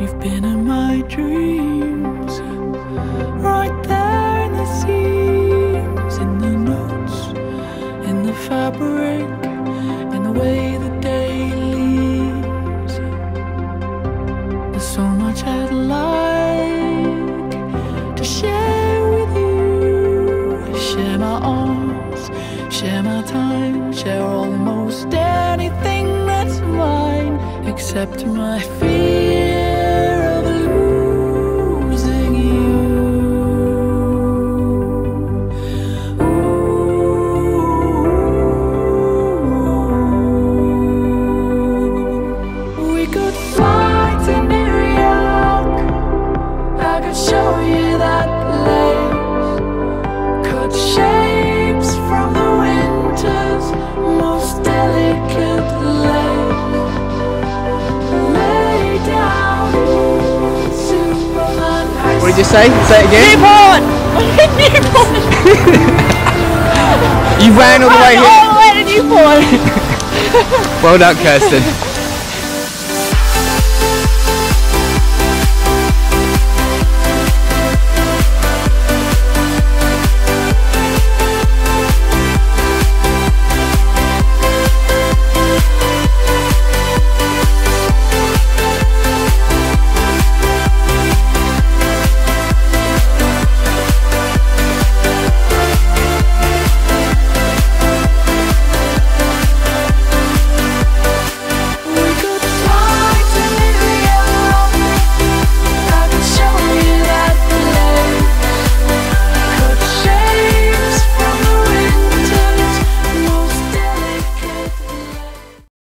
You've been in my dreams, right there in the seams, in the notes, in the fabric, in the way the day leaves. There's so much I'd like to share with you. Share my arms, share my time, share almost anything that's mine, except my fear. What did you say? Say it again. Newport! Newport! You ran all the way here? All the way to Newport! Well done, Kirsten.